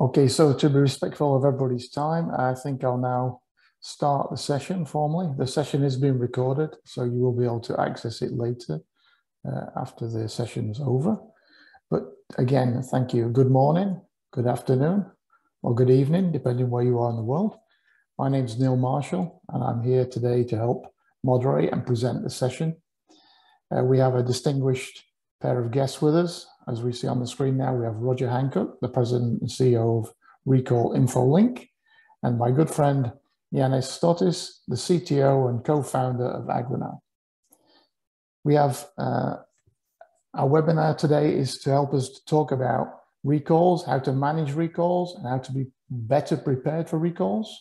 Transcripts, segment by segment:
Okay, so to be respectful of everybody's time, I think I'll now start the session formally. The session is being recorded, so you will be able to access it later after the session's over. But again, thank you. Good morning, good afternoon, or good evening, depending where you are in the world. My name is Neil Marshall, and I'm here today to help moderate and present the session. We have a distinguished pair of guests with us. As we see on the screen now, we have Roger Hancock, the president and CEO of Recall InfoLink, and my good friend, Giannis Stoitsis, the CTO and co-founder of Agroknow. We have our webinar today is to help us to talk about recalls, how to manage recalls, and how to be better prepared for recalls.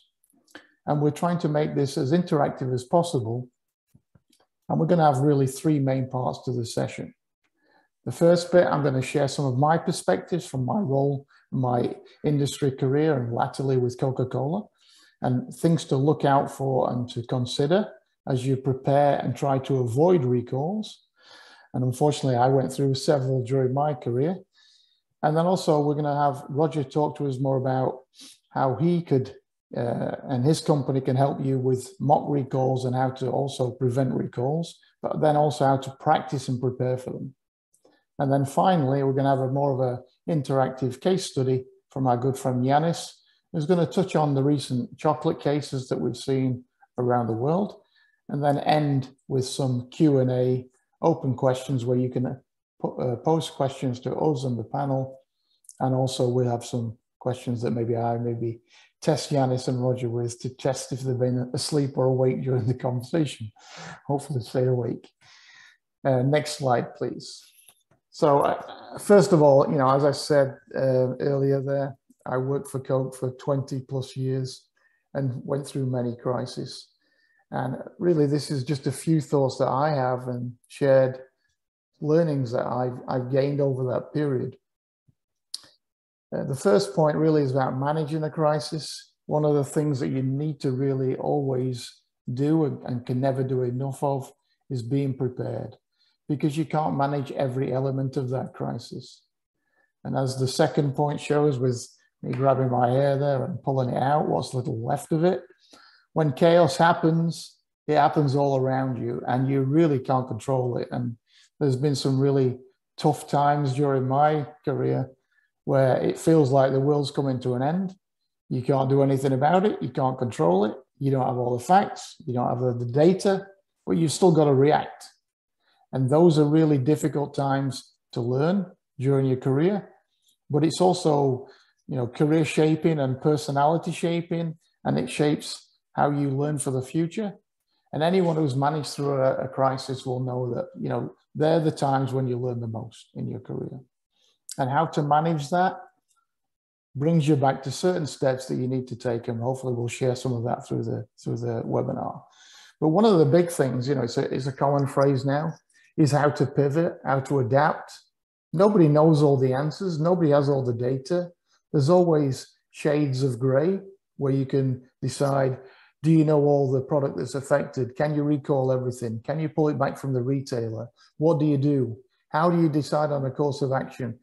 And we're trying to make this as interactive as possible. And we're going to have really three main parts to this session. The first bit, I'm going to share some of my perspectives from my role, my industry career, and latterly with Coca-Cola, and things to look out for and to consider as you prepare and try to avoid recalls. And unfortunately, I went through several during my career. And then also, we're going to have Roger talk to us more about how he could and his company can help you with mock recalls and how to also prevent recalls, but then also how to practice and prepare for them. And then finally, we're going to have a more of an interactive case study from our good friend Giannis, who's going to touch on the recent chocolate cases that we've seen around the world, and then end with some Q&A open questions where you can post questions to us on the panel. And also we'll have some questions that maybe test Giannis and Roger with to test if they've been asleep or awake during the conversation. Hopefully stay awake. Next slide, please. So first of all, you know, as I said earlier there, I worked for Coke for 20+ years and went through many crises. And really, this is just a few thoughts that I have and shared learnings that I've gained over that period. The first point really is about managing a crisis. One of the things that you need to really always do and can never do enough of is being prepared, because you can't manage every element of that crisis. And as the second point shows, with me grabbing my hair there and pulling it out, what's little left of it, when chaos happens, it happens all around you and you really can't control it. And there's been some really tough times during my career where it feels like the world's coming to an end. You can't do anything about it. You can't control it. You don't have all the facts. You don't have the data, but you've still got to react. And those are really difficult times to learn during your career, but it's also, you know, career shaping and personality shaping, and it shapes how you learn for the future. And anyone who's managed through a crisis will know that, you know, they're the times when you learn the most in your career. And how to manage that brings you back to certain steps that you need to take, and hopefully we'll share some of that through the webinar. But one of the big things, you know, it's a common phrase now, is how to pivot, how to adapt. Nobody knows all the answers. Nobody has all the data. There's always shades of gray where you can decide, do you know all the product that's affected? Can you recall everything? Can you pull it back from the retailer? What do you do? How do you decide on a course of action?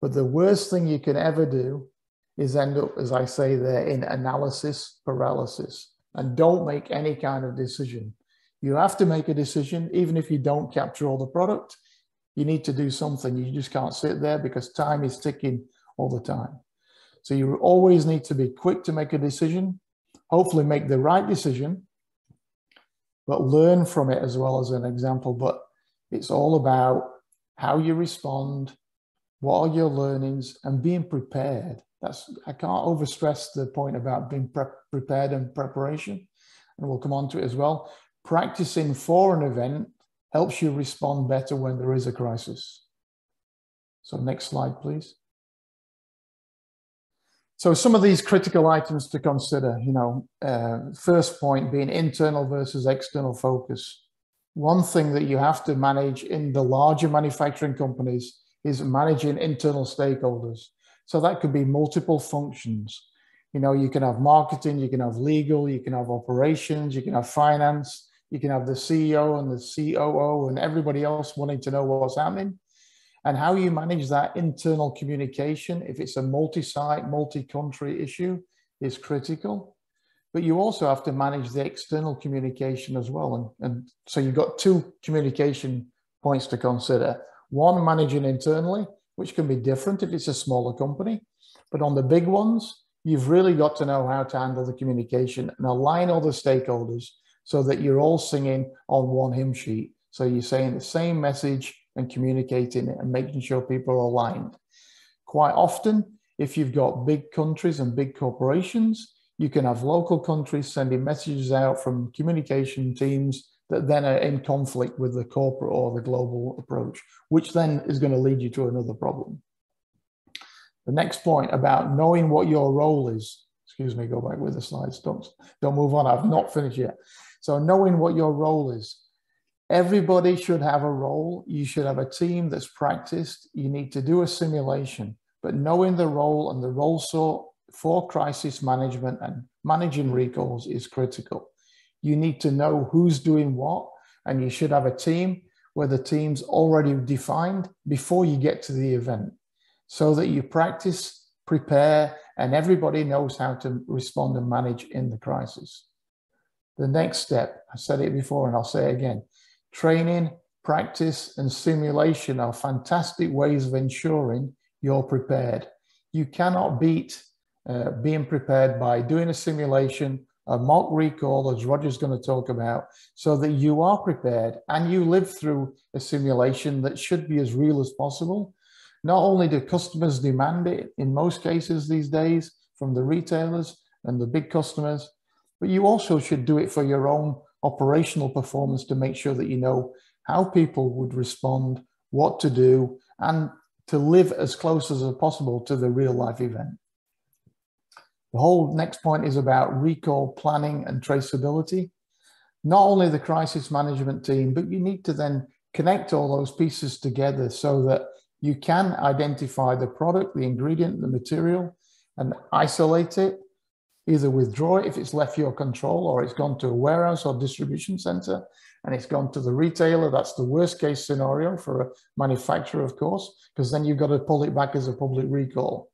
But the worst thing you can ever do is end up, as I say there, in analysis paralysis, and don't make any kind of decision. You have to make a decision, even if you don't capture all the product. You need to do something. You just can't sit there because time is ticking all the time. So you always need to be quick to make a decision, hopefully make the right decision, but learn from it as well as an example. But it's all about how you respond, what are your learnings, and being prepared. I can't overstress the point about being prepared and preparation, and we'll come on to it as well. Practicing for an event helps you respond better when there is a crisis. So next slide, please. So some of these critical items to consider, you know, first point being internal versus external focus. One thing that you have to manage in the larger manufacturing companies is managing internal stakeholders. So that could be multiple functions. You know, you can have marketing, you can have legal, you can have operations, you can have finance, you can have the CEO and the COO and everybody else wanting to know what's happening. and how you manage that internal communication, if it's a multi-site, multi-country issue, is critical. But you also have to manage the external communication as well. And so you've got two communication points to consider. One, managing internally, which can be different if it's a smaller company. But on the big ones, you've really got to know how to handle the communication and align other stakeholders so that you're all singing on one hymn sheet. So you're saying the same message and communicating it and making sure people are aligned. Quite often, if you've got big countries and big corporations, you can have local countries sending messages out from communication teams that then are in conflict with the corporate or the global approach, which then is going to lead you to another problem. The next point about knowing what your role is, excuse me, go back with the slides, don't move on, I've not finished yet. So knowing what your role is. Everybody should have a role. You should have a team that's practiced. You need to do a simulation, but knowing the role and the role sort for crisis management and managing recalls is critical. You need to know who's doing what, and you should have a team where the team's already defined before you get to the event, so that you practice, prepare, and everybody knows how to respond and manage in the crisis. The next step, I said it before and I'll say it again, training, practice, and simulation are fantastic ways of ensuring you're prepared. You cannot beat being prepared by doing a simulation, a mock recall, as Roger's going to talk about, so that you are prepared and you live through a simulation that should be as real as possible. Not only do customers demand it in most cases these days from the retailers and the big customers, but you also should do it for your own operational performance to make sure that you know how people would respond, what to do, and to live as close as possible to the real life event. The whole next point is about recall planning and traceability. Not only the crisis management team, but you need to then connect all those pieces together so that you can identify the product, the ingredient, the material, and isolate it, either withdraw it if it's left your control or it's gone to a warehouse or distribution center and it's gone to the retailer. That's the worst case scenario for a manufacturer, of course, because then you've got to pull it back as a public recall.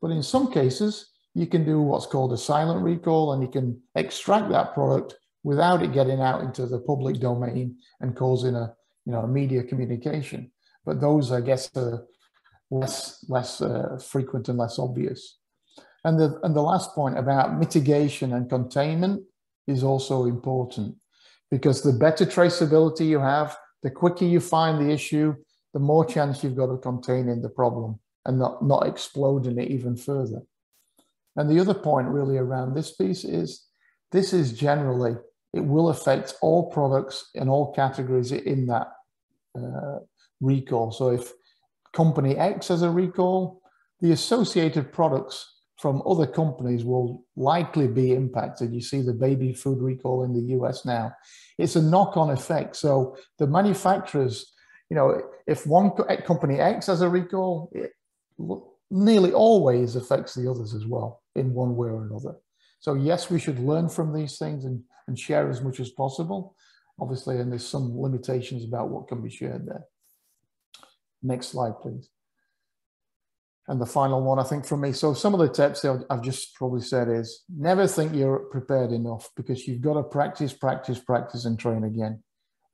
But in some cases, you can do what's called a silent recall and you can extract that product without it getting out into the public domain and causing a, a media communication. But those, I guess, are less frequent and less obvious. And the last point about mitigation and containment is also important, because the better traceability you have, the quicker you find the issue, the more chance you've got of containing the problem and not exploding it even further. And the other point really around this piece is, this is generally, it will affect all products in all categories in that recall. So if company X has a recall, the associated products from other companies will likely be impacted. You see the baby food recall in the US now. It's a knock-on effect. So the manufacturers, if one company X has a recall, it nearly always affects the others as well in one way or another. So yes, we should learn from these things and share as much as possible, obviously, and there's some limitations about what can be shared there. Next slide, please. And the final one, I think, from me. So some of the tips I've just probably said is, never think you're prepared enough, because you've got to practice, practice, practice, and train again.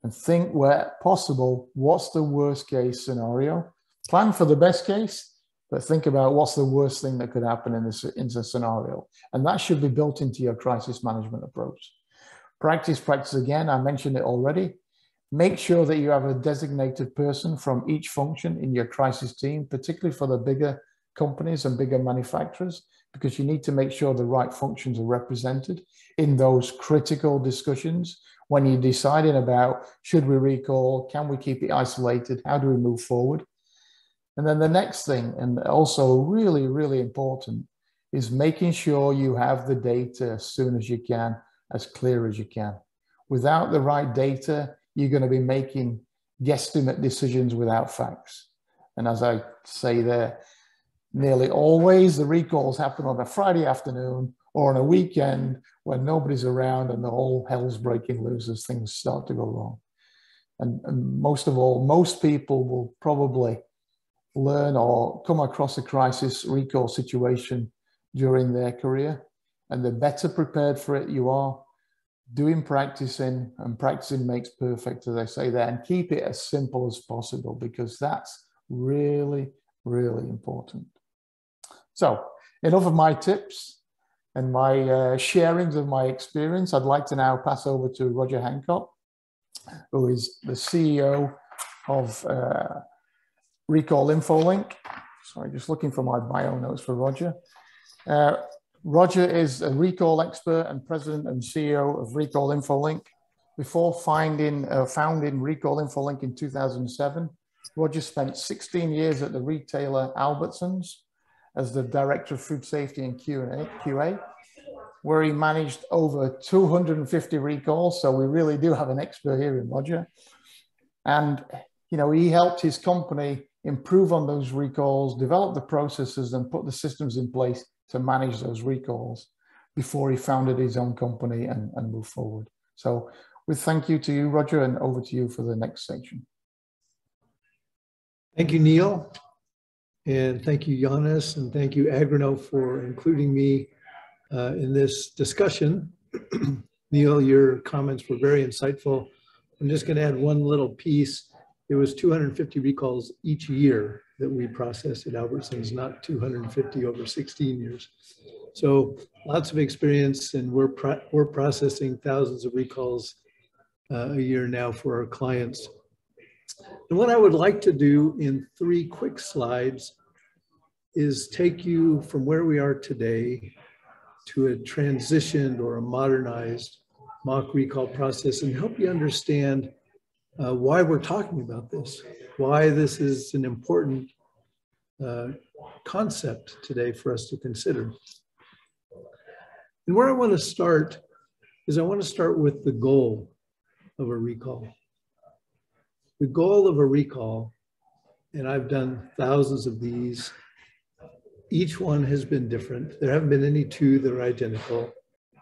And think, where possible, what's the worst case scenario? Plan for the best case, but think about what's the worst thing that could happen in this scenario. And that should be built into your crisis management approach. Practice, practice again. I mentioned it already. Make sure that you have a designated person from each function in your crisis team, particularly for the bigger companies and bigger manufacturers, because you need to make sure the right functions are represented in those critical discussions when you're deciding about, should we recall, can we keep it isolated, how do we move forward? And then the next thing, and also really, really important, is making sure you have the data as soon as you can, as clear as you can. Without the right data, you're going to be making guesstimate decisions without facts. And as I say there, nearly always the recalls happen on a Friday afternoon or on a weekend when nobody's around and the whole hell's breaking loose as things start to go wrong. And most of all, most people will probably learn or come across a crisis recall situation during their career, and the better prepared for it you are, doing practicing, and practicing makes perfect, as I say there, and keep it as simple as possible, because that's really, really important. So enough of my tips and my sharings of my experience. I'd like to now pass over to Roger Hancock, who is the CEO of Recall InfoLink. Sorry, just looking for my bio notes for Roger. Roger is a recall expert and president and CEO of Recall InfoLink. Before founding Recall InfoLink in 2007, Roger spent 16 years at the retailer Albertsons as the director of food safety and QA, where he managed over 250 recalls. So we really do have an expert here in Roger. And, you know, he helped his company improve on those recalls, develop the processes and put the systems in place to manage those recalls before he founded his own company and moved forward. So with thank you to you, Roger, and over to you for the next section. Thank you, Neil. And thank you, Giannis, and thank you, Agroknow, for including me in this discussion. Neil, your comments were very insightful. I'm just gonna add one little piece. It was 250 recalls each year that we processed at Albertsons, not 250 over 16 years. So lots of experience, and we're processing thousands of recalls a year now for our clients. And what I would like to do in three quick slides is take you from where we are today to a transitioned or a modernized mock recall process, and help you understand why we're talking about this, why this is an important concept today for us to consider. And where I want to start is I want to start with the goal of a recall. The goal of a recall, and I've done thousands of these, each one has been different. There haven't been any two that are identical,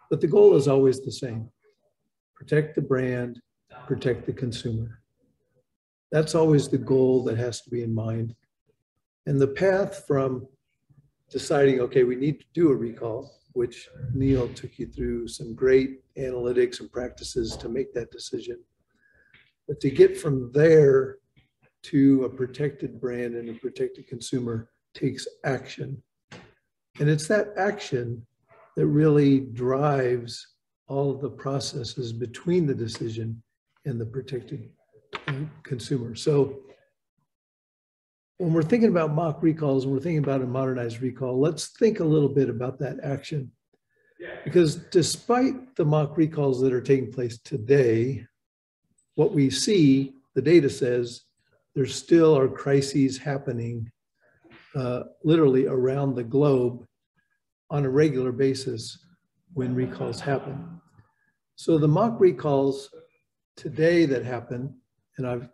but the goal is always the same. Protect the brand, protect the consumer. That's always the goal that has to be in mind. And the path from deciding, okay, we need to do a recall, which Neil took you through some great analytics and practices to make that decision. But to get from there to a protected brand and a protected consumer takes action. And it's that action that really drives all of the processes between the decision and the protected consumer. So when we're thinking about mock recalls, and we're thinking about a modernized recall, let's think a little bit about that action. Because despite the mock recalls that are taking place today, what we see, the data says, there still are crises happening literally around the globe on a regular basis when recalls happen. So the mock recalls today that happen, and I've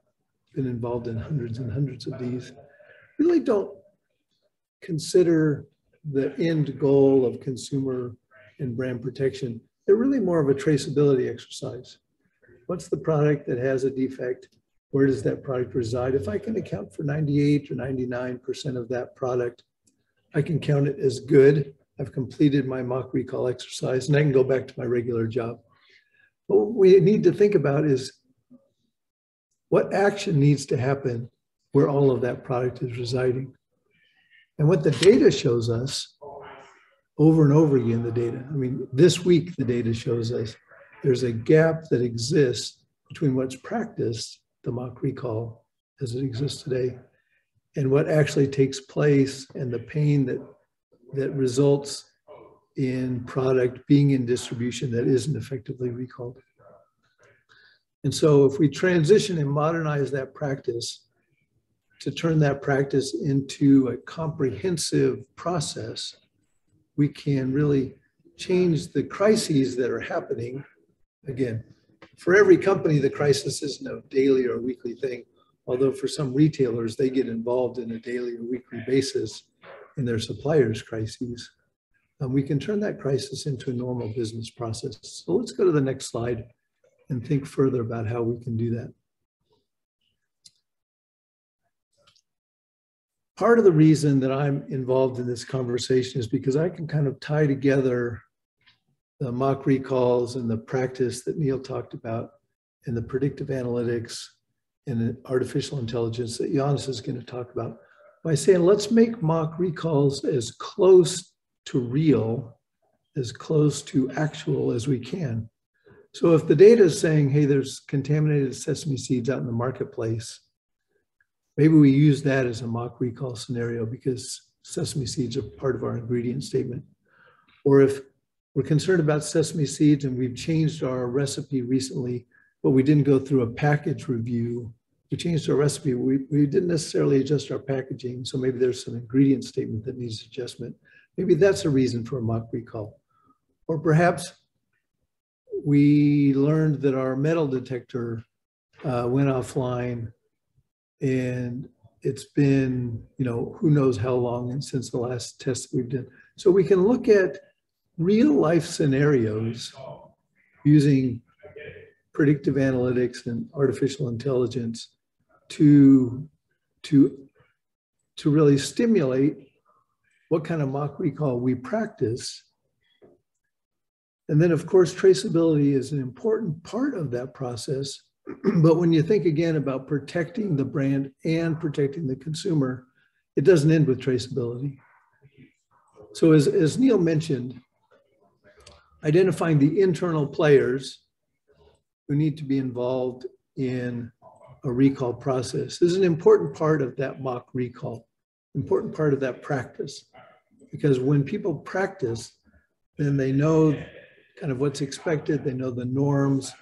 been involved in hundreds and hundreds of these, really don't consider the end goal of consumer and brand protection. They're really more of a traceability exercise. What's the product that has a defect? Where does that product reside? If I can account for 98 or 99% of that product, I can count it as good. I've completed my mock recall exercise and I can go back to my regular job. But what we need to think about is what action needs to happen where all of that product is residing. And what the data shows us over and over again, this week the data shows us there's a gap that exists between what's practiced, the mock recall as it exists today, and what actually takes place and the pain that results in product being in distribution that isn't effectively recalled. And so if we transition and modernize that practice to turn that practice into a comprehensive process, we can really change the crises that are happening. Again, for every company, the crisis isn't a daily or weekly thing, although for some retailers, they get involved in a daily or weekly basis in their suppliers' crises. And we can turn that crisis into a normal business process. So let's go to the next slide and think further about how we can do that. part of the reason that I'm involved in this conversation is because I can kind of tie together the mock recalls and the practice that Neil talked about and the predictive analytics and the artificial intelligence that Giannis is going to talk about by saying, let's make mock recalls as close to real, as close to actual as we can. So if the data is saying, hey, there's contaminated sesame seeds out in the marketplace, maybe we use that as a mock recall scenario because sesame seeds are part of our ingredient statement. Or if we're concerned about sesame seeds and we've changed our recipe recently, but we didn't go through a package review. We changed our recipe, we didn't necessarily adjust our packaging, so maybe there's some ingredient statement that needs adjustment. Maybe that's a reason for a mock recall. Or perhaps we learned that our metal detector went offline and it's been, you know, who knows how long and since the last test we've done. So we can look at real life scenarios using predictive analytics and artificial intelligence to really stimulate what kind of mock recall we practice. And then of course, traceability is an important part of that process. But when you think again about protecting the brand and protecting the consumer, it doesn't end with traceability. So as Neil mentioned, identifying the internal players who need to be involved in a recall process is an important part of that mock recall, important part of that practice. Because when people practice, then they know kind of what's expected, they know the norms,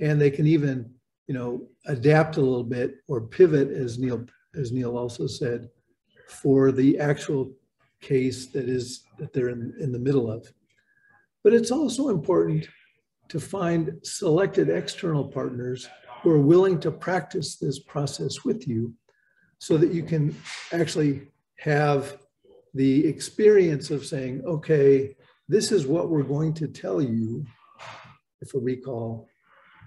and they can even, you know, adapt a little bit or pivot, as Neil also said, for the actual case that they're in the middle of. But it's also important to find selected external partners who are willing to practice this process with you so that you can actually have the experience of saying, okay, this is what we're going to tell you if a recall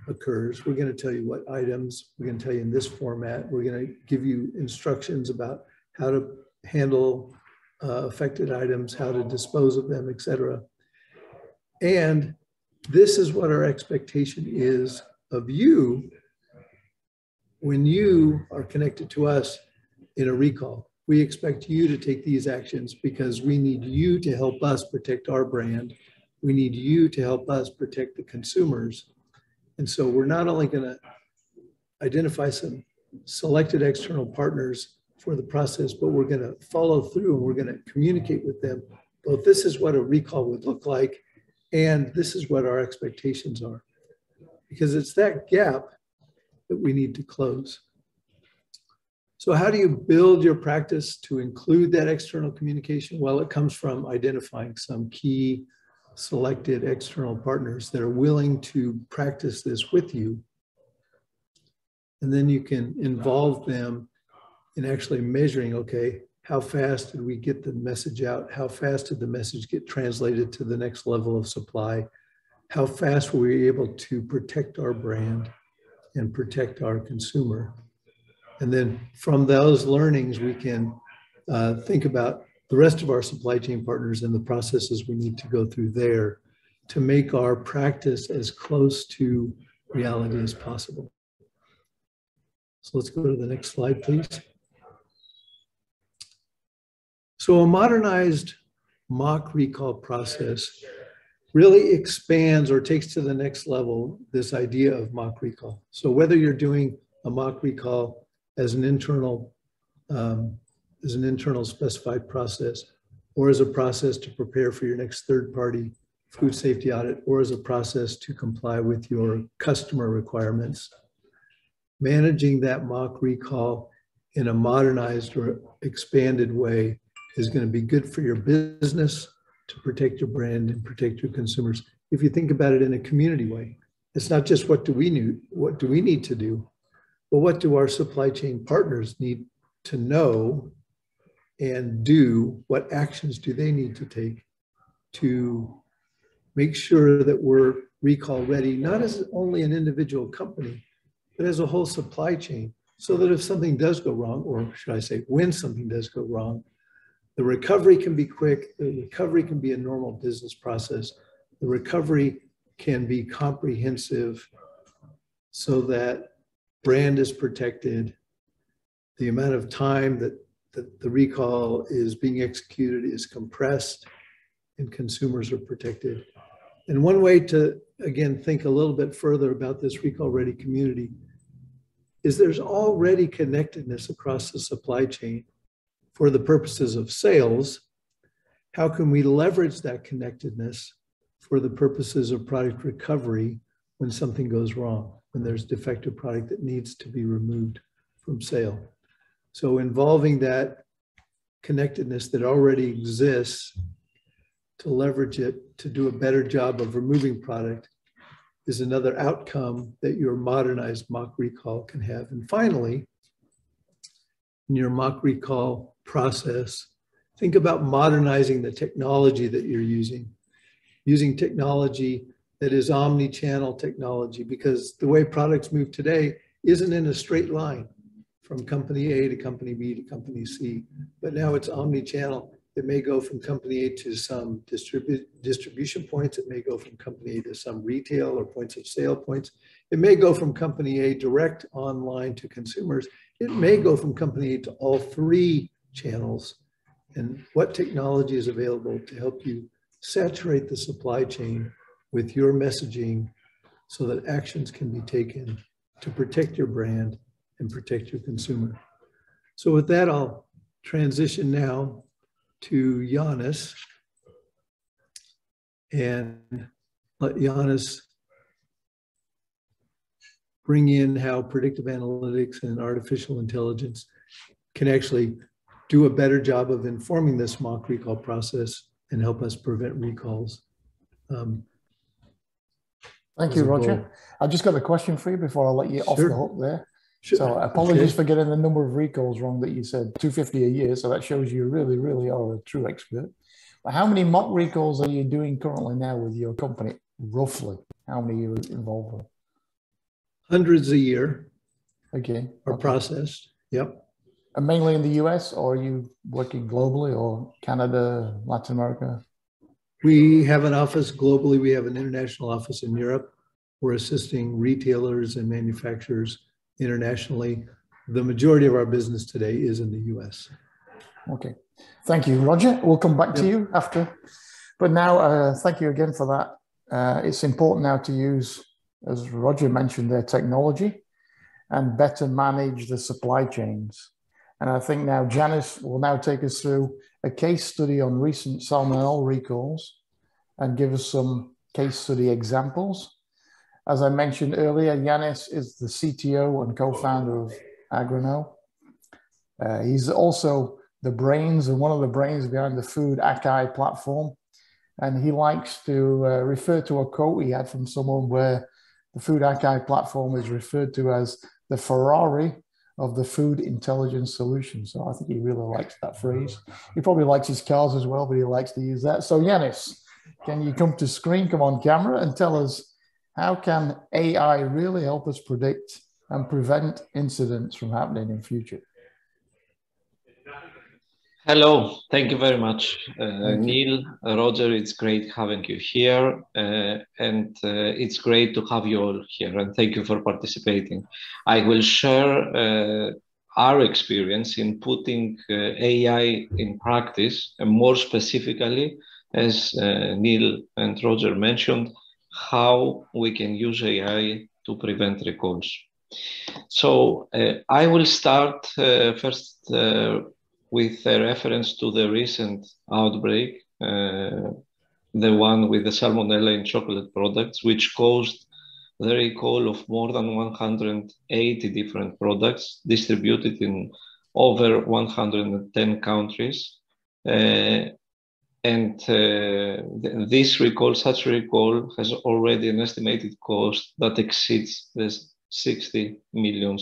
occurs. We're going to tell you what items, we're going to tell you in this format, we're going to give you instructions about how to handle affected items, how to dispose of them, et cetera. And this is what our expectation is of you when you are connected to us in a recall. We expect you to take these actions because we need you to help us protect our brand. We need you to help us protect the consumers. And so we're not only going to identify some selected external partners for the process, but we're going to follow through and we're going to communicate with them. Both this is what a recall would look like, and this is what our expectations are, because it's that gap that we need to close. So how do you build your practice to include that external communication? Well, it comes from identifying some key selected external partners that are willing to practice this with you. And then you can involve them in actually measuring, okay, how fast did we get the message out? How fast did the message get translated to the next level of supply? How fast were we able to protect our brand and protect our consumer? And then from those learnings, we can think about the rest of our supply chain partners and the processes we need to go through there to make our practice as close to reality as possible. So let's go to the next slide, please. So a modernized mock recall process really expands or takes to the next level this idea of mock recall. So whether you're doing a mock recall as an internal specified process, or as a process to prepare for your next third-party food safety audit, or as a process to comply with your customer requirements, managing that mock recall in a modernized or expanded way is going to be good for your business to protect your brand and protect your consumers. If you think about it in a community way, it's not just what do we need to do, but what do our supply chain partners need to know and do? What actions do they need to take to make sure that we're recall ready, not as only an individual company, but as a whole supply chain? so that if something does go wrong, or should I say when something does go wrong, the recovery can be quick, the recovery can be a normal business process, the recovery can be comprehensive so that brand is protected, the amount of time that the recall is being executed is compressed, and consumers are protected. And one way to, again, think a little bit further about this recall-ready community is there's already connectedness across the supply chain for the purposes of sales. How can we leverage that connectedness for the purposes of product recovery when something goes wrong, when there's defective product that needs to be removed from sale? So involving that connectedness that already exists to leverage it to do a better job of removing product is another outcome that your modernized mock recall can have. And finally, in your mock recall process, think about modernizing the technology that you're using, using technology that is omni-channel technology, because the way products move today isn't in a straight line from company A to company B to company C, but now it's omni-channel. It may go from company A to some distribution points. It may go from company A to some retail or points of sale points. It may go from company A direct online to consumers. It may go from company A to all three channels. And what technology is available to help you saturate the supply chain with your messaging so that actions can be taken to protect your brand and protect your consumer? So with that, I'll transition now to Giannis and let Giannis bring in how predictive analytics and artificial intelligence can actually do a better job of informing this mock recall process and help us prevent recalls. Thank you, Roger. Goal. I've just got a question for you before I let you off the hook there. So apologies for getting the number of recalls wrong that you said, 250 a year. So that shows you really, really are a true expert. But how many mock recalls are you doing currently now with your company? Roughly, how many are you involved with? Hundreds a year. Okay. Are processed. Yep. And mainly in the US, or are you working globally, or Canada, Latin America? We have an office globally. We have an international office in Europe. We're assisting retailers and manufacturers internationally. The majority of our business today is in the US. Okay, thank you, Roger. We'll come back to you after. But now, thank you again for that. It's important now to use, as Roger mentioned, their technology and better manage the supply chains. And I think now Giannis will now take us through a case study on recent salmonella recalls and give us some case study examples. As I mentioned earlier, Giannis is the CTO and co-founder of Agroknow. He's also the brains and one of the brains behind the Food Akai platform. And he likes to refer to a quote he had from someone where the Food Akai platform is referred to as the Ferrari of the food intelligence solution. So I think he really likes that phrase. He probably likes his cars as well, but he likes to use that. So Giannis, can you come to screen, come on camera and tell us, how can AI really help us predict and prevent incidents from happening in future? Hello, thank you very much, Neil, Roger. It's great having you here, it's great to have you all here. And thank you for participating. I will share our experience in putting AI in practice, and more specifically, as Neil and Roger mentioned, how we can use AI to prevent recalls. So I will start first with a reference to the recent outbreak, the one with the salmonella in chocolate products, which caused the recall of more than 180 different products distributed in over 110 countries. This recall, such recall, has already an estimated cost that exceeds the $60 million.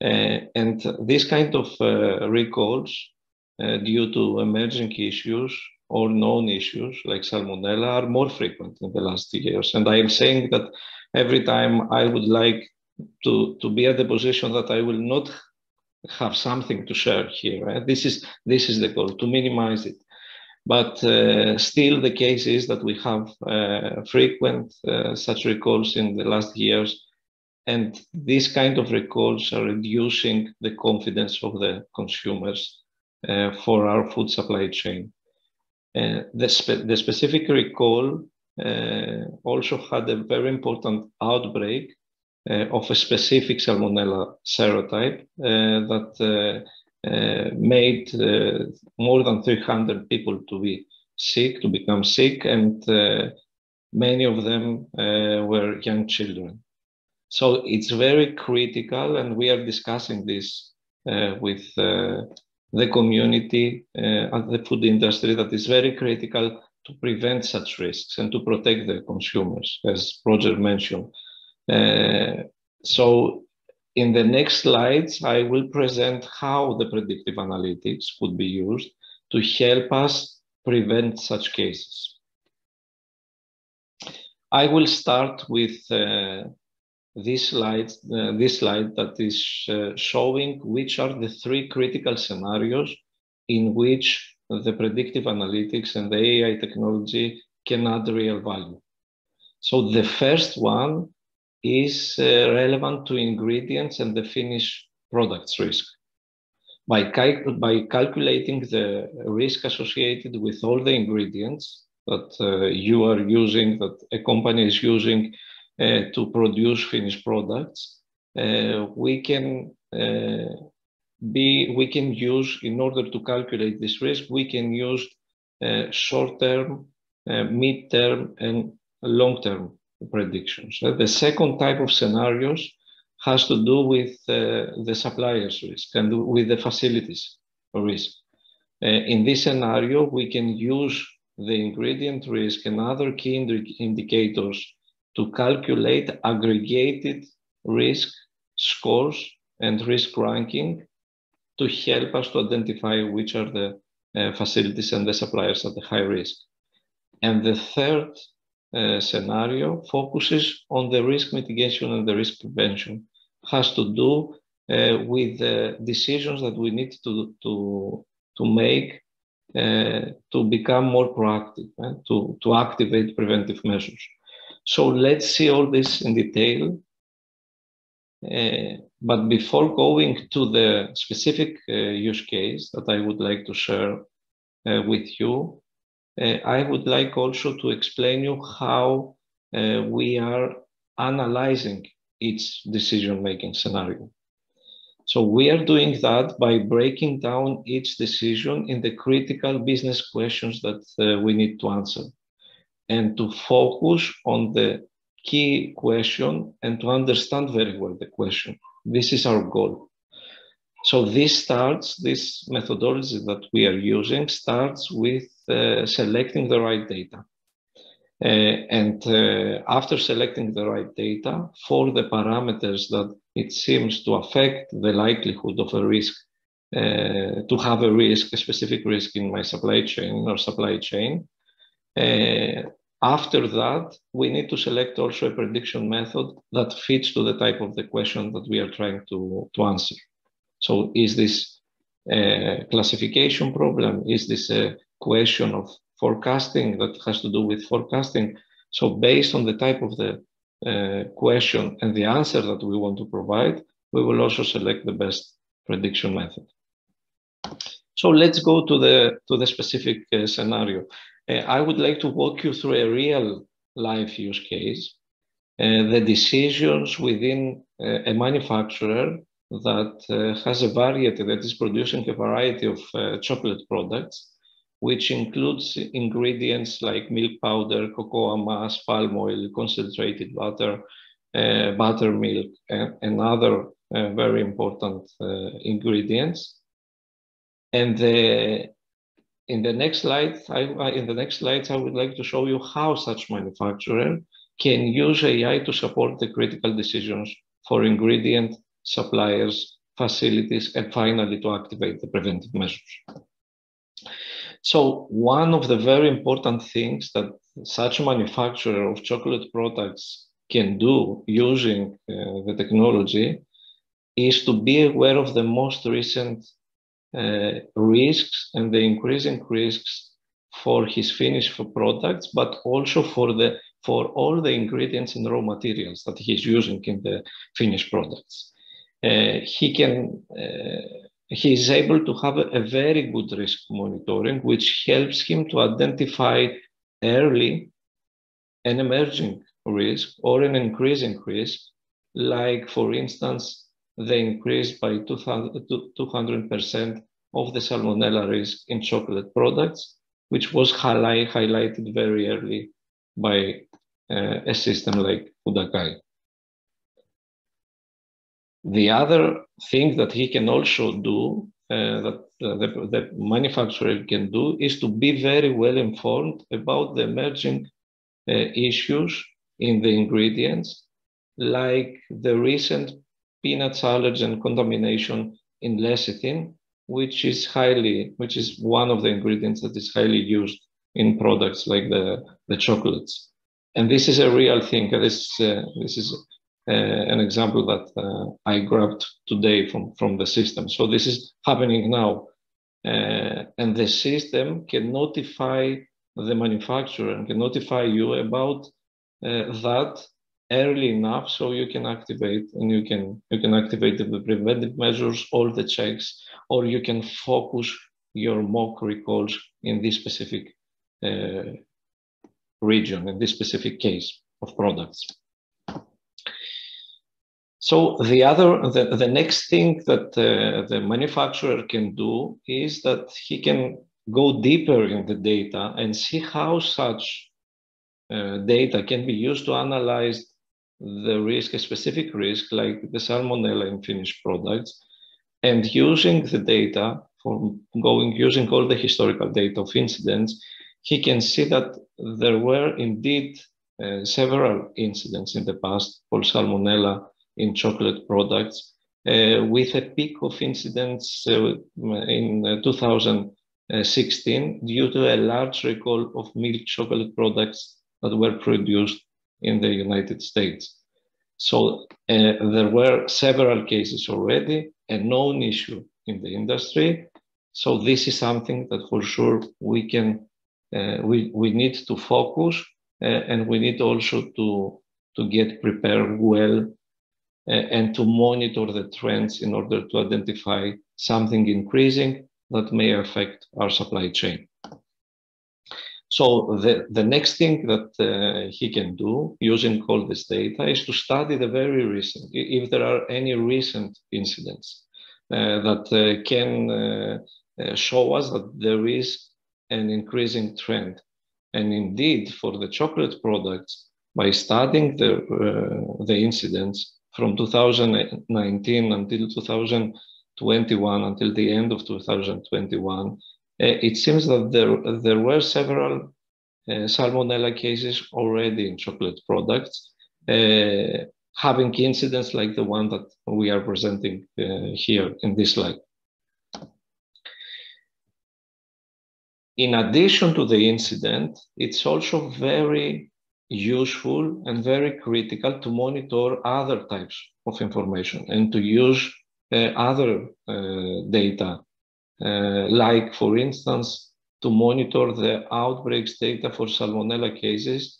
And this kind of recalls due to emerging issues or known issues like salmonella are more frequent in the last years. And I am saying that every time I would like to be at the position that I will not have something to share here. Right? This is the goal, to minimize it. But still the case is that we have frequent such recalls in the last years, and these kind of recalls are reducing the confidence of the consumers for our food supply chain. The specific recall also had a very important outbreak of a specific Salmonella serotype that made more than 300 people to become sick, and many of them were young children. So it's very critical, and we are discussing this with the community and the food industry, that is very critical to prevent such risks and to protect the consumers, as Roger mentioned. So in the next slides, I will present how the predictive analytics could be used to help us prevent such cases. I will start with this slide that is showing which are the three critical scenarios in which the predictive analytics and the AI technology can add real value. So the first one is relevant to ingredients and the finished products risk. By calculating the risk associated with all the ingredients that you are using, that a company is using to produce finished products, we can use, in order to calculate this risk, we can use short-term, mid-term, and long-term predictions. The second type of scenarios has to do with the supplier's risk and with the facilities risk. In this scenario, we can use the ingredient risk and other key indicators to calculate aggregated risk scores and risk ranking to help us to identify which are the facilities and the suppliers at the high risk. And the third scenario focuses on the risk mitigation and the risk prevention. Has to do with the decisions that we need to make to become more proactive, to activate preventive measures. So let's see all this in detail. But before going to the specific use case that I would like to share with you, I would like also to explain you how we are analyzing each decision-making scenario. So we are doing that by breaking down each decision in the critical business questions that we need to answer, and to focus on the key question and to understand very well the question. This is our goal. So this methodology that we are using starts with selecting the right data. After selecting the right data for the parameters that it seems to affect the likelihood of a risk, a specific risk in my supply chain or supply chain, after that, we need to select also a prediction method that fits to the type of the question that we are trying to answer. So is this a classification problem? Is this a question of forecasting that has to do with forecasting? So based on the type of the question and the answer that we want to provide, we will also select the best prediction method. So let's go to the specific scenario. I would like to walk you through a real life use case. The decisions within a manufacturer that has a variety, that is producing a variety of chocolate products, which includes ingredients like milk powder, cocoa mass, palm oil, concentrated butter, buttermilk, and other very important ingredients. And in the next slides, I would like to show you how such manufacturer can use AI to support the critical decisions for ingredient, suppliers, facilities, and finally to activate the preventive measures. So one of the very important things that such a manufacturer of chocolate products can do using the technology is to be aware of the most recent risks and the increasing risks for his finished products, but also for all the ingredients and raw materials that he's using in the finished products. He is able to have a very good risk monitoring, which helps him to identify early an emerging risk or an increasing risk, like, for instance, the increase by 200% of the salmonella risk in chocolate products, which was highlighted very early by a system like Udakai. The other thing that he can also do, that the manufacturer can do, is to be very well informed about the emerging issues in the ingredients, like the recent peanuts allergen contamination in lecithin, which is one of the ingredients that is highly used in products like the chocolates. And this is a real thing. This is an example that I grabbed today from the system. So this is happening now. And the system can notify the manufacturer and can notify you about that early enough, so you can activate, and you can activate the preventive measures, all the checks, or you can focus your mock recalls in this specific region, in this specific case of products. So the next thing that the manufacturer can do is that he can go deeper in the data and see how such data can be used to analyze the risk, a specific risk like the salmonella in finished products, and using the data using all the historical data of incidents, he can see that there were indeed several incidents in the past for salmonella in chocolate products, with a peak of incidents in 2016 due to a large recall of milk chocolate products that were produced in the United States. So there were several cases already, a known issue in the industry. So this is something that for sure we can, we need to focus, and we need also to get prepared well and to monitor the trends in order to identify something increasing that may affect our supply chain. So the next thing that he can do using all this data is to study the very recent, if there are any recent incidents that can show us that there is an increasing trend. And indeed, for the chocolate products, by studying the incidents from 2019 until 2021, until the end of 2021, it seems that there were several salmonella cases already in chocolate products, having incidents like the one that we are presenting here in this slide. In addition to the incident, it's also very useful and very critical to monitor other types of information and to use other data, like, for instance, to monitor the outbreaks data for salmonella cases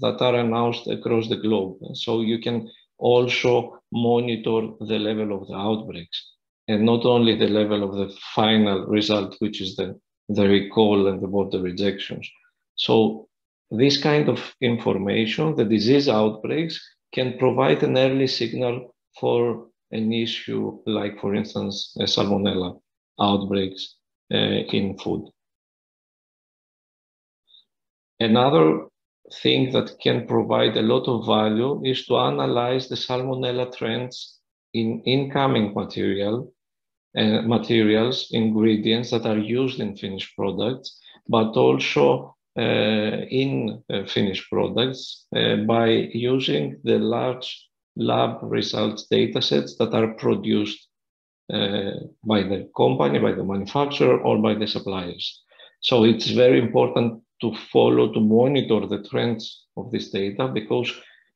that are announced across the globe. So you can also monitor the level of the outbreaks and not only the level of the final result, which is the recall and the border rejections. So this kind of information, the disease outbreaks, can provide an early signal for an issue like, for instance, salmonella outbreaks in food. Another thing that can provide a lot of value is to analyze the salmonella trends in incoming materials, ingredients that are used in finished products, but also in finished products by using the large lab results data sets that are produced by the company, by the manufacturer, or by the suppliers. So it's very important to monitor the trends of this data, because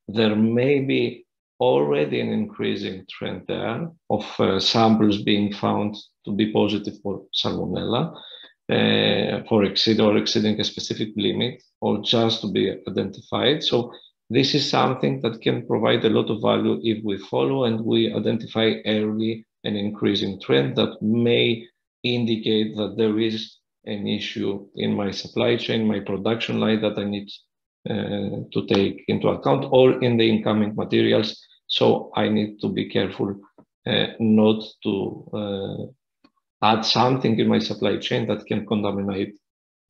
there may be already an increasing trend there of samples being found to be positive for Salmonella, for exceeding a specific limit, or just to be identified. So this is something that can provide a lot of value if we follow and we identify early an increasing trend that may indicate that there is an issue in my supply chain, my production line, that I need to take into account, or in the incoming materials. So I need to be careful not to add something in my supply chain that can contaminate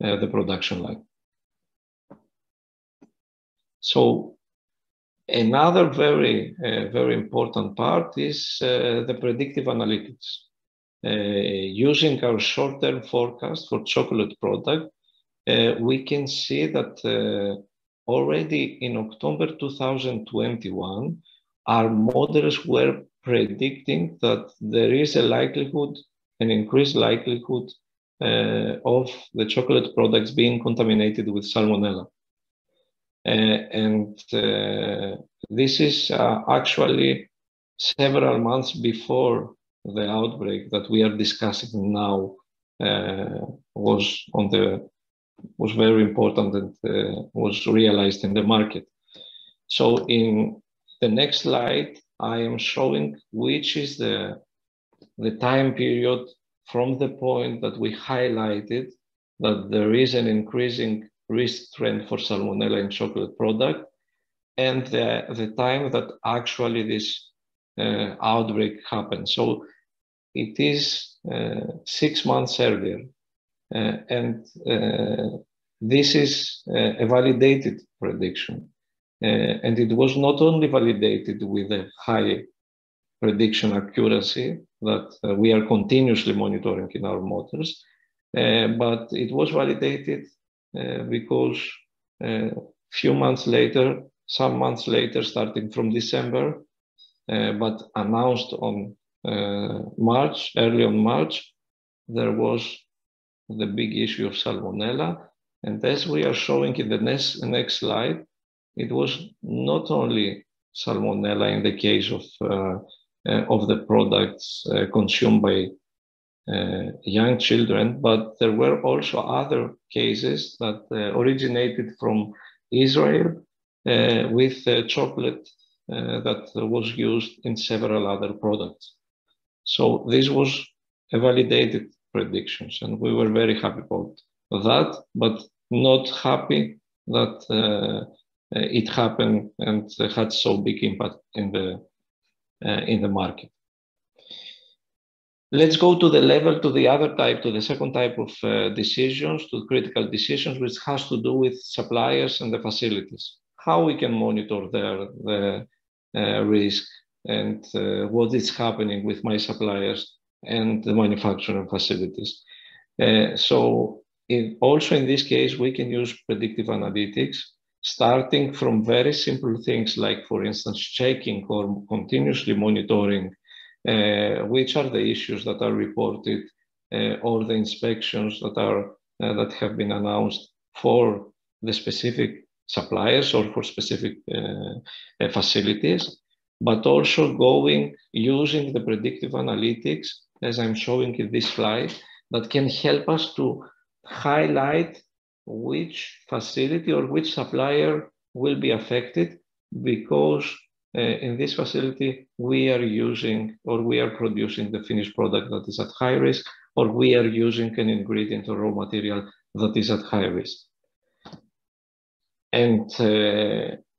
the production line. So another very important part is the predictive analytics. Using our short-term forecast for chocolate product, we can see that already in October 2021, our models were predicting that there is a likelihood, an increased likelihood of the chocolate products being contaminated with Salmonella. This is actually several months before the outbreak that we are discussing now was very important and was realized in the market. So in the next slide, I am showing which is the time period from the point that we highlighted that there is an increasing risk trend for Salmonella in chocolate product, and the time that actually this outbreak happened. So it is 6 months earlier. This is a validated prediction. And it was not only validated with a high prediction accuracy that we are continuously monitoring in our models, but it was validated because a few months later, some months later, starting from December, but announced on March, early on March, there was the big issue of Salmonella. And as we are showing in the next slide, it was not only Salmonella in the case of the products consumed by young children, but there were also other cases that originated from Israel with chocolate that was used in several other products. So this was a validated predictions, and we were very happy about that, but not happy that it happened and had so big impact in the market. Let's go to the level, to the other type, to the second type of decisions, to critical decisions, which has to do with suppliers and the facilities. How we can monitor the risk and what is happening with my suppliers and the manufacturing facilities. So also in this case, we can use predictive analytics, starting from very simple things like, for instance, checking or continuously monitoring which are the issues that are reported or the inspections that are that have been announced for the specific suppliers or for specific facilities, but also using the predictive analytics, as I'm showing in this slide, that can help us to highlight which facility or which supplier will be affected, because in this facility we are using or we are producing the finished product that is at high risk, or we are using an ingredient or raw material that is at high risk. And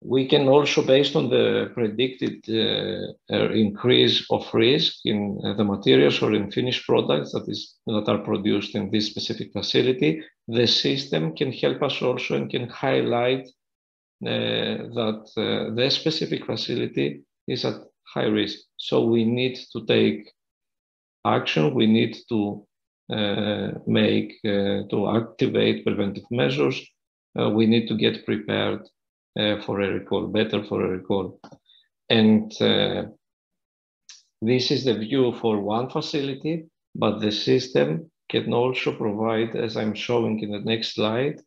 we can also, based on the predicted increase of risk in the materials or in finished products that are produced in this specific facility, the system can help us also and can highlight that the specific facility is at high risk. So we need to take action, we need to activate preventive measures, we need to get prepared for a recall. And this is the view for one facility, but the system can also provide, as I'm showing in the next slide,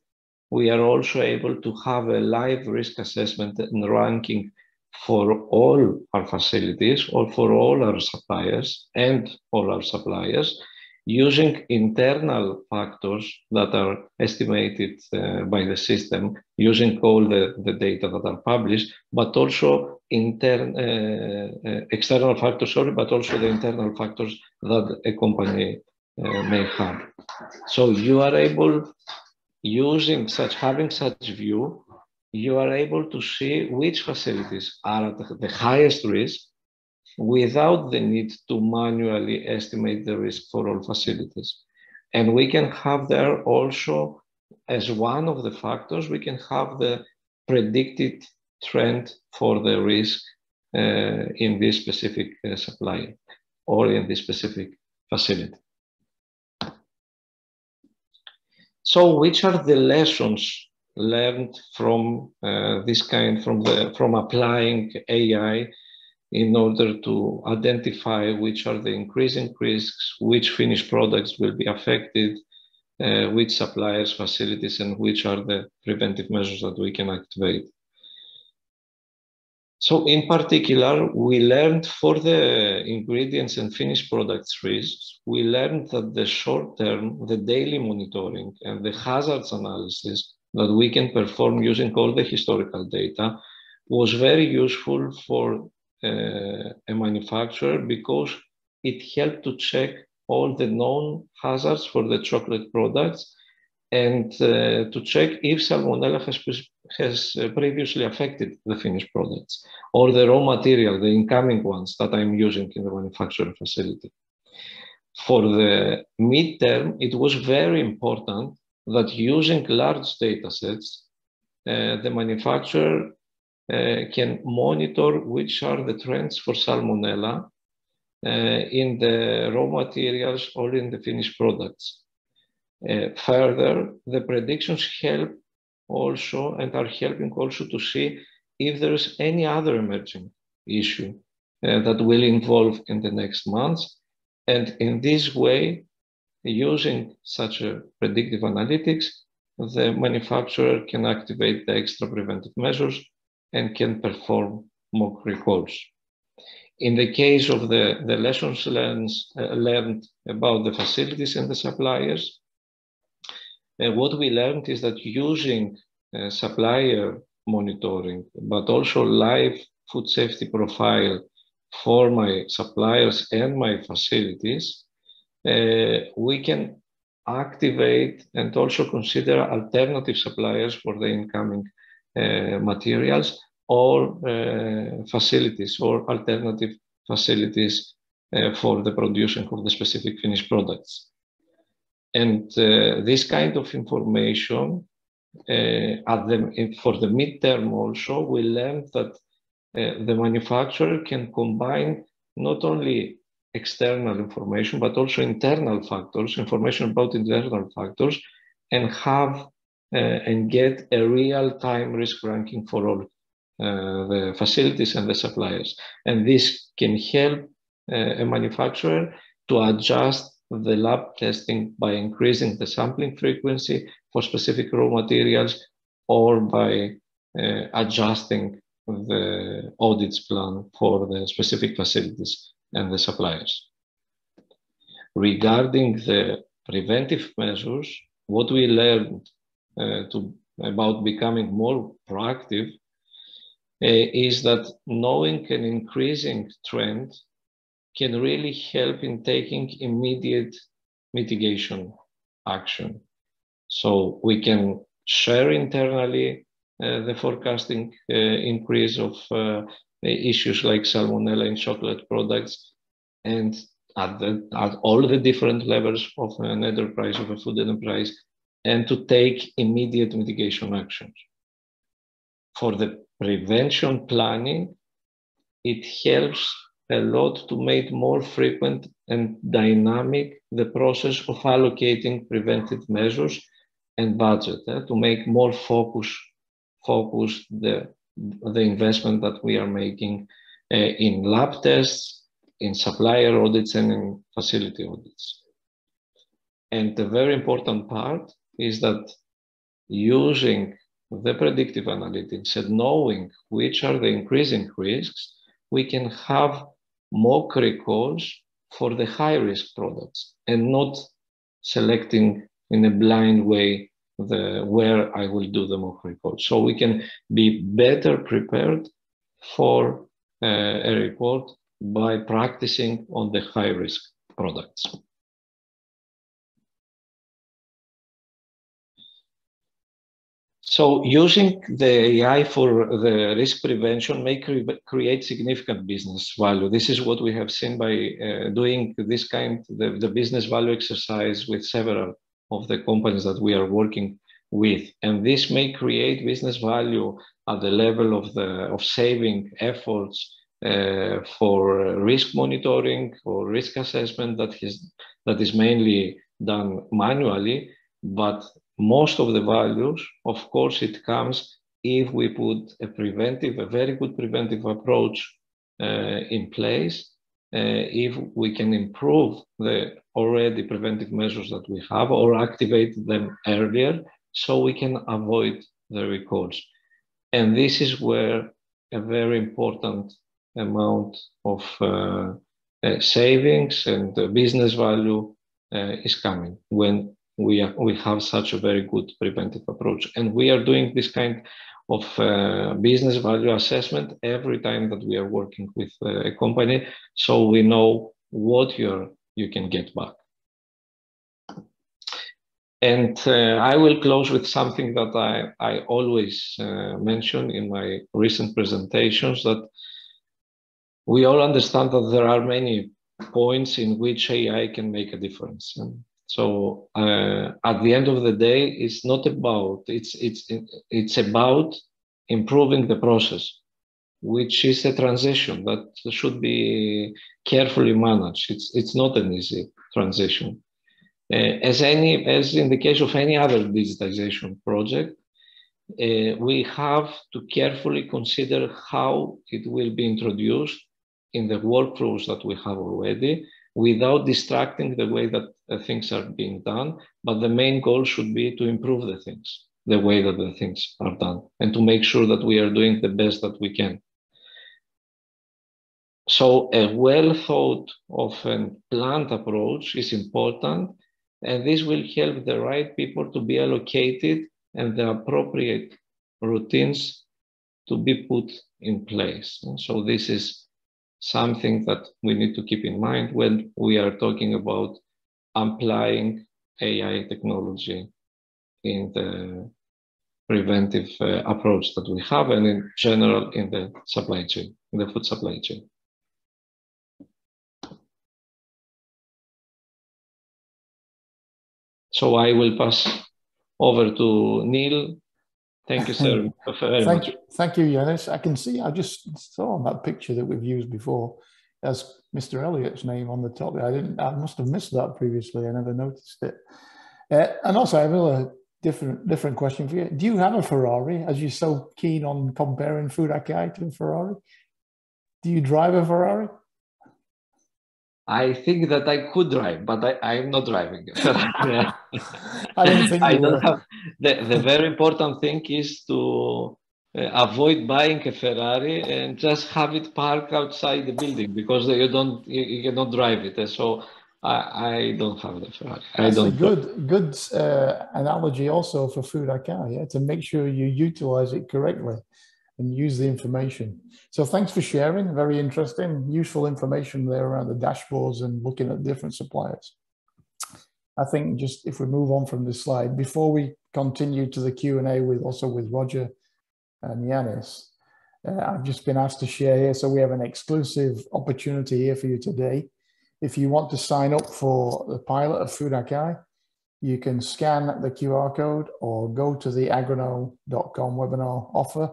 we are also able to have a live risk assessment and ranking for all our facilities or for all our suppliers using internal factors that are estimated by the system, using all the data that are published, but also external factors, but also the internal factors that a company may have. So you are able, having such view, you are able to see which facilities are at the highest risk without the need to manually estimate the risk for all facilities. And we can have there also, as one of the factors, we can have the predicted trend for the risk in this specific supply or in this specific facility. So which are the lessons learned from from applying AI in order to identify which are the increasing risks, which finished products will be affected, which suppliers, facilities, and which are the preventive measures that we can activate? So in particular, we learned for the ingredients and finished products risks, we learned that the short term, the daily monitoring and the hazards analysis that we can perform using all the historical data was very useful for a manufacturer because it helped to check all the known hazards for the chocolate products and to check if Salmonella has previously affected the finished products or the raw material, the incoming ones that I'm using in the manufacturing facility. For the midterm, it was very important that using large data sets, the manufacturer can monitor which are the trends for Salmonella in the raw materials or in the finished products. Further, the predictions help also and are helping also to see if there is any other emerging issue that will involve in the next months. And in this way, using such a predictive analytics, the manufacturer can activate the extra preventive measures and can perform mock recalls. In the case of the lessons learned about the facilities and the suppliers, what we learned is that using supplier monitoring, but also live food safety profile for my suppliers and my facilities, we can activate and also consider alternative suppliers for the incoming materials or facilities or alternative facilities for the producing of the specific finished products. And this kind of information for the midterm also, we learned that the manufacturer can combine not only external information, but also internal factors, information about internal factors, and have and get a real-time risk ranking for all the facilities and the suppliers. And this can help a manufacturer to adjust the lab testing by increasing the sampling frequency for specific raw materials or by adjusting the audits plan for the specific facilities and the suppliers. Regarding the preventive measures, what we learned about becoming more proactive is that knowing an increasing trend can really help in taking immediate mitigation action. So we can share internally the forecasting increase of issues like Salmonella in chocolate products, and at all the different levels of an enterprise, of a food enterprise, and to take immediate mitigation actions. For the prevention planning, it helps a lot to make more frequent and dynamic the process of allocating preventive measures and budget, to make more focus the investment that we are making in lab tests, in supplier audits, and in facility audits. And the very important part is that using the predictive analytics, and knowing which are the increasing risks, we can have mock recalls for the high-risk products and not selecting in a blind way where I will do the mock recall. So we can be better prepared for a report by practicing on the high-risk products. So using the AI for the risk prevention may create significant business value. This is what we have seen by doing this kind of the business value exercise with several of the companies that we are working with. And this may create business value at the level of saving efforts for risk monitoring or risk assessment that is mainly done manually, but most of the values, of course, it comes if we put a very good preventive approach in place, if we can improve the already preventive measures that we have or activate them earlier so we can avoid the recalls. And this is where a very important amount of savings and business value is coming when we have such a very good preventive approach. And we are doing this kind of business value assessment every time that we are working with a company, so we know what you can get back. And I will close with something that I always mention in my recent presentations, that we all understand that there are many points in which AI can make a difference. So at the end of the day, it's not about, it's about improving the process, which is a transition that should be carefully managed. It's not an easy transition. As in the case of any other digitization project, we have to carefully consider how it will be introduced in the workflows that we have already, without distracting the way that things are being done. But the main goal should be to improve the things, the way that the things are done, and to make sure that we are doing the best that we can. So a well thought of and planned approach is important, and this will help the right people to be allocated and the appropriate routines to be put in place. And so this is something that we need to keep in mind when we are talking about applying AI technology in the preventive approach that we have, and in general in the supply chain, in the food supply chain. So I will pass over to Neil. Thank you, sir. Thank you, Giannis. I can see, I just saw on that picture that we've used before, as Mr. Elliott's name on the top. I must have missed that previously. I never noticed it. And also, I have a different question for you. Do you have a Ferrari, as you're so keen on comparing Food Akai to a Ferrari? Do you drive a Ferrari? I think that I could drive, but I'm not driving. I don't think I don't have. The very important thing is to avoid buying a Ferrari and just have it parked outside the building, because you cannot drive it. So I don't have the Ferrari. That's a good analogy also for Food Akai, yeah, to make sure you utilize it correctly and use the information. So thanks for sharing. Very interesting, useful information there around the dashboards and looking at different suppliers. I think just if we move on from this slide, before we continue to the Q&A with Roger and Giannis, I've just been asked to share here. So we have an exclusive opportunity here for you today. If you want to sign up for the pilot of Food Akai, you can scan the QR code or go to the agroknow.com webinar offer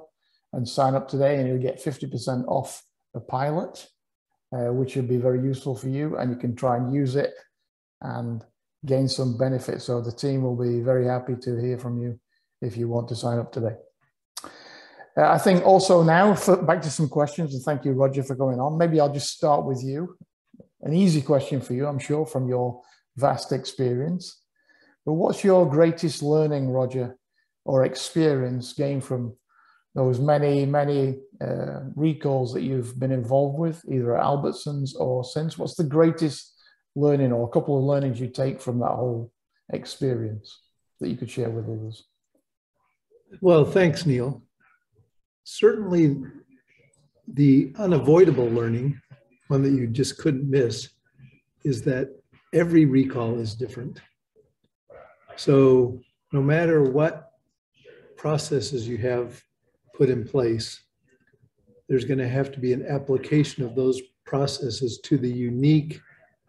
and sign up today, and you'll get 50% off the pilot, which would be very useful for you, and you can try and use it and gain some benefit. So the team will be very happy to hear from you if you want to sign up today. I think also now, back to some questions, and thank you, Roger, for going on. Maybe I'll just start with you. An easy question for you, I'm sure, from your vast experience. But what's your greatest learning, Roger, or experience gained from those many, recalls that you've been involved with, either at Albertsons or since? What's the greatest learning or a couple of learnings you take from that whole experience that you could share with others? Well, thanks, Neil. Certainly the unavoidable learning, one that you just couldn't miss, is that every recall is different. So no matter what processes you have put in place, there's going to have to be an application of those processes to the unique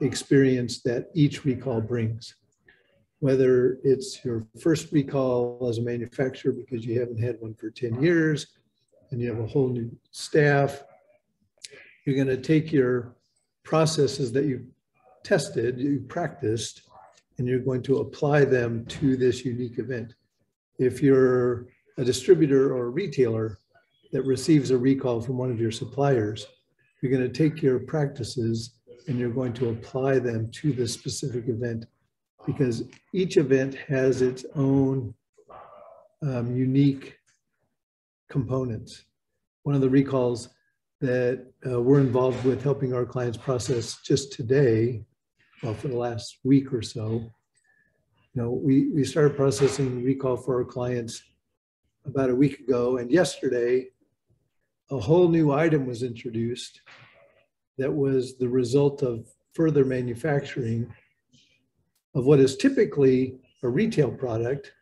experience that each recall brings. Whether it's your first recall as a manufacturer because you haven't had one for 10 years and you have a whole new staff, you're going to take your processes that you tested, you practiced, and you're going to apply them to this unique event. If you're a distributor or a retailer that receives a recall from one of your suppliers, you're going to take your practices and you're going to apply them to this specific event, because each event has its own unique components. One of the recalls that we're involved with helping our clients process just today, well, for the last week or so, we started processing recall for our clients about a week ago, and yesterday, a whole new item was introduced that was the result of further manufacturing of what is typically a retail product,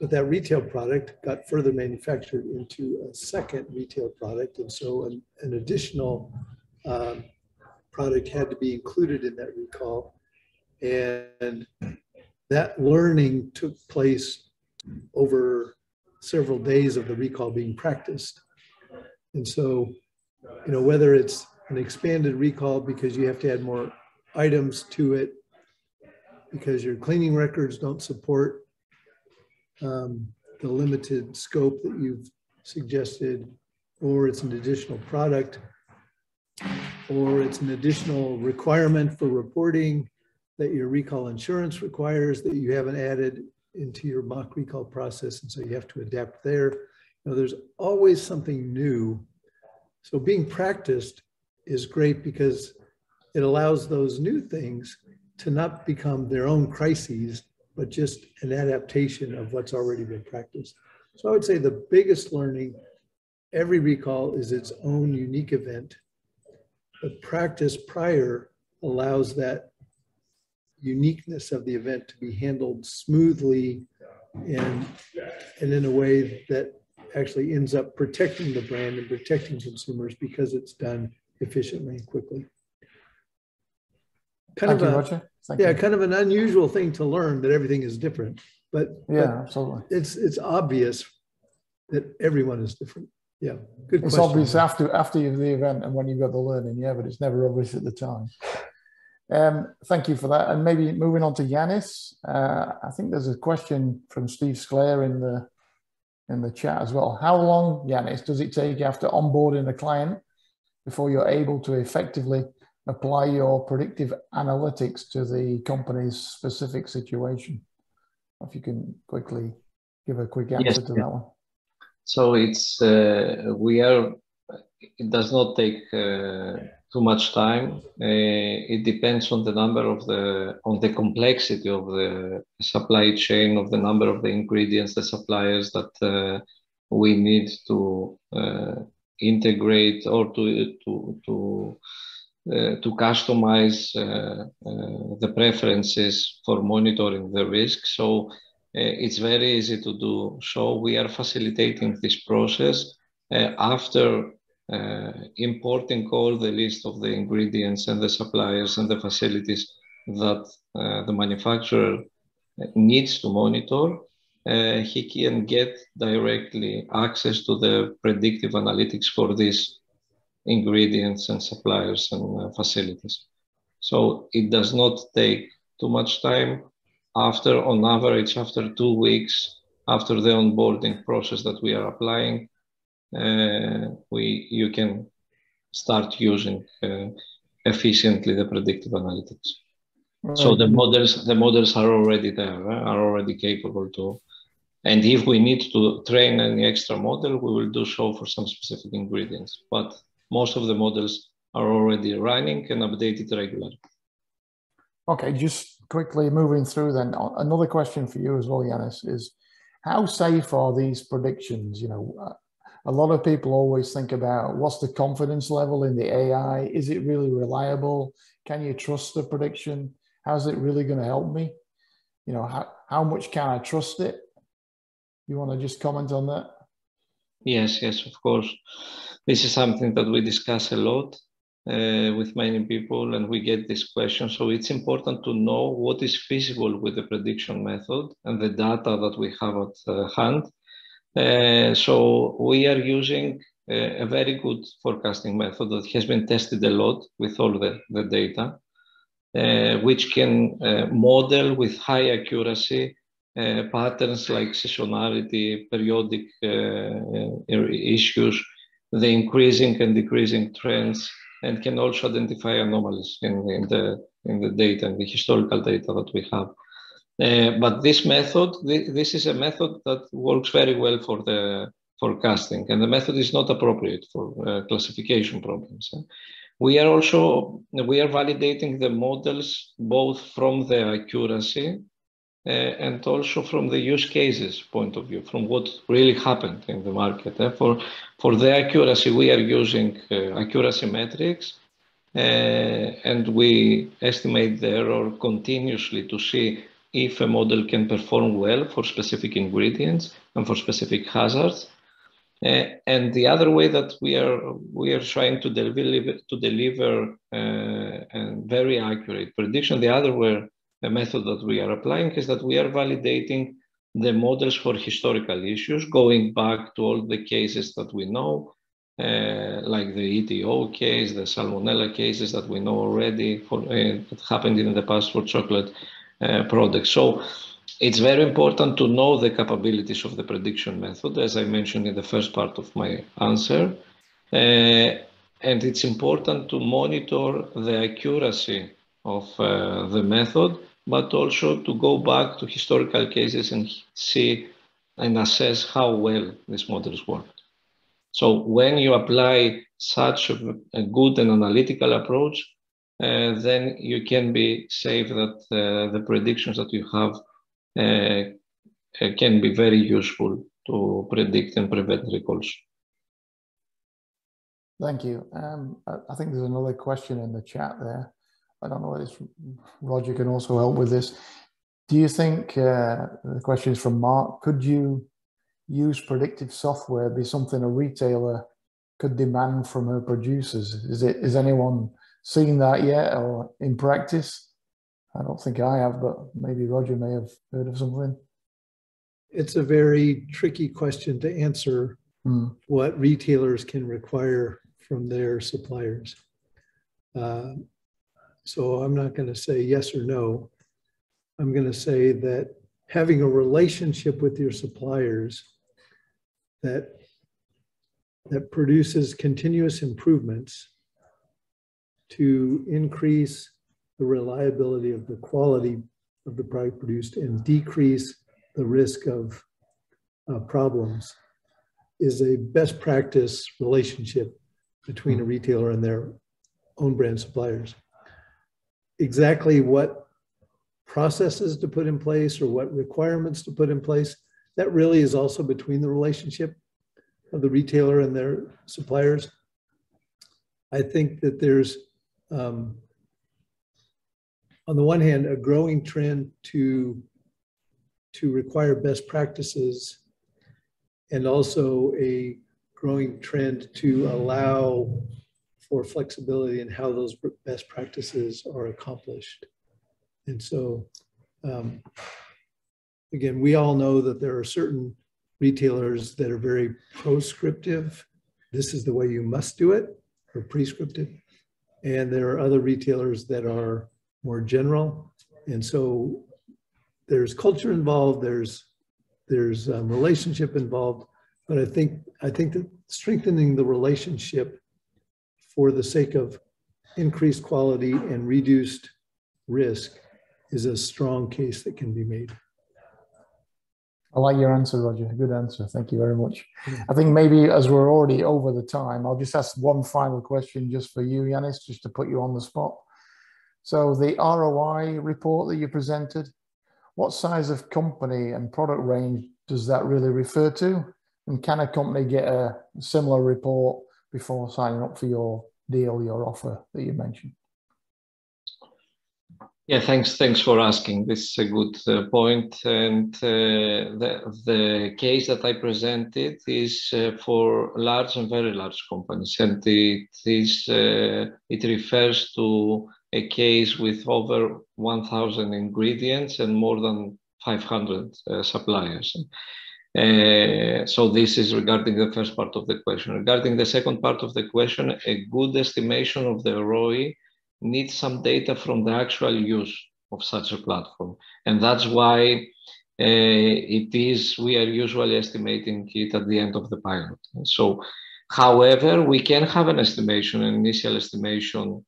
but that retail product got further manufactured into a second retail product, and so an additional product had to be included in that recall. And that learning took place over several days of the recall being practiced. And so, whether it's an expanded recall because you have to add more items to it, because your cleaning records don't support the limited scope that you've suggested, or it's an additional product, or it's an additional requirement for reporting that your recall insurance requires that you haven't added into your mock recall process, and so you have to adapt there. There's always something new. So being practiced is great because it allows those new things to not become their own crises, but just an adaptation of what's already been practiced. So I would say the biggest learning, every recall is its own unique event, but practice prior allows that uniqueness of the event to be handled smoothly and in a way that actually ends up protecting the brand and protecting consumers because it's done efficiently and quickly. Kind of an unusual thing to learn, that everything is different, but absolutely. It's obvious that everyone is different. Yeah, good question. It's obvious after the event and when you've got the learning, but it's never obvious at the time. Thank you for that. And maybe moving on to Giannis, I think there's a question from Steve Sclair in the chat as well. How long, Giannis, does it take after onboarding a client before you're able to effectively apply your predictive analytics to the company's specific situation? If you can quickly give a quick answer to that one. So it's, it does not take too much time. It depends on the number of the complexity of the supply chain, of the number of the ingredients, the suppliers that we need to integrate or to customize the preferences for monitoring the risk. So it's very easy to do. So we are facilitating this process after importing all the list of the ingredients and the suppliers and the facilities that the manufacturer needs to monitor. He can get directly access to the predictive analytics for this ingredients and suppliers and facilities. So it does not take too much time. After, on average, after 2 weeks, after the onboarding process that we are applying, you can start using efficiently the predictive analytics. Right. So the models are already there, are already capable to And if we need to train any extra model, we will do so for some specific ingredients. But most of the models are already running and updated regularly. Okay, just quickly moving through then. Another question for you as well, Giannis, is how safe are these predictions? You know, a lot of people always think about what's the confidence level in the AI? Is it really reliable? Can you trust the prediction? How's it really going to help me? You know, how much can I trust it? You want to just comment on that? Yes, yes, of course. This is something that we discuss a lot with many people, and we get this question. So it's important to know what is feasible with the prediction method and the data that we have at hand. So we are using a very good forecasting method that has been tested a lot with all the data, which can model with high accuracy patterns like seasonality, periodic issues, the increasing and decreasing trends, and can also identify anomalies in the data and the historical data that we have. But this method, this is a method that works very well for the forecasting, and the method is not appropriate for classification problems. We are validating the models both from the accuracy and also from the use cases point of view, from what really happened in the market. For the accuracy, we are using accuracy metrics, and we estimate the error continuously to see if a model can perform well for specific ingredients and for specific hazards. And the other way that we are trying to deliver a very accurate prediction, the other way, the method that we are applying, is that we are validating the models for historical issues, going back to all the cases that we know, like the ETO case, the salmonella cases that we know already that happened in the past for chocolate products. So it's very important to know the capabilities of the prediction method, as I mentioned in the first part of my answer. And it's important to monitor the accuracy of the method, but also to go back to historical cases and see and assess how well these models worked. So when you apply such a good and analytical approach, then you can be safe that the predictions that you have can be very useful to predict and prevent recalls. Thank you. I think there's another question in the chat there. I don't know if Roger can also help with this. Do you think, the question is from Mark, could you use predictive software be something a retailer could demand from her producers? Is anyone seen that yet or in practice? I don't think I have, but maybe Roger may have heard of something. It's a very tricky question to answer, what retailers can require from their suppliers. So I'm not going to say yes or no. I'm going to say that having a relationship with your suppliers that produces continuous improvements to increase the reliability of the quality of the product produced and decrease the risk of problems is a best practice relationship between a retailer and their own brand suppliers. Exactly what processes to put in place or what requirements to put in place, that really is also between the relationship of the retailer and their suppliers. I think that there's, on the one hand, a growing trend to require best practices, and also a growing trend to allow for flexibility in how those best practices are accomplished. And so, again, we all know that there are certain retailers that are very proscriptive. This is the way you must do it, or prescriptive. And there are other retailers that are more general. And so there's culture involved, there's relationship involved. But I think that strengthening the relationship for the sake of increased quality and reduced risk is a strong case that can be made. I like your answer, Roger. Good answer. Thank you very much. I think maybe as we're already over the time, I'll just ask one final question just for you, Giannis, just to put you on the spot. So the ROI report that you presented, what size of company and product range does that really refer to? And can a company get a similar report before signing up for your deal, your offer that you mentioned? Yeah, thanks for asking. This is a good point. And the case that I presented is for large and very large companies. And it refers to a case with over 1,000 ingredients and more than 500 suppliers. So this is regarding the first part of the question. Regarding the second part of the question, a good estimation of the ROI need some data from the actual use of such a platform, and that's why we are usually estimating it at the end of the pilot. So, however, we can have an estimation, an initial estimation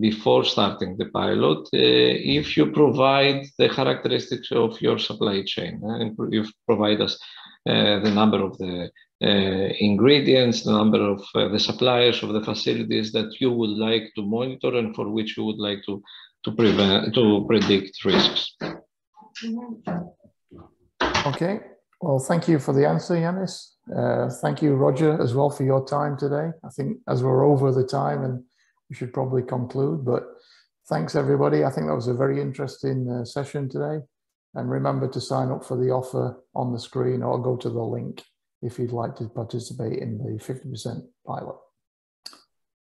before starting the pilot, if you provide the characteristics of your supply chain, and you provide us the number of the ingredients, the number of the suppliers of the facilities that you would like to monitor and for which you would like to predict risks. Okay, well, thank you for the answer, Giannis. Thank you, Roger, as well for your time today. I think as we're over the time and we should probably conclude, but thanks everybody. I think that was a very interesting session today. And remember to sign up for the offer on the screen or go to the link if you'd like to participate in the 50% pilot.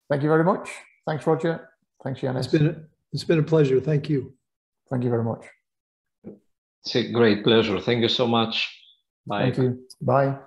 Thank you very much. Thanks, Roger. Thanks, Giannis. It's been a pleasure. Thank you. Thank you very much. It's a great pleasure. Thank you so much. Bye. Thank you. Bye.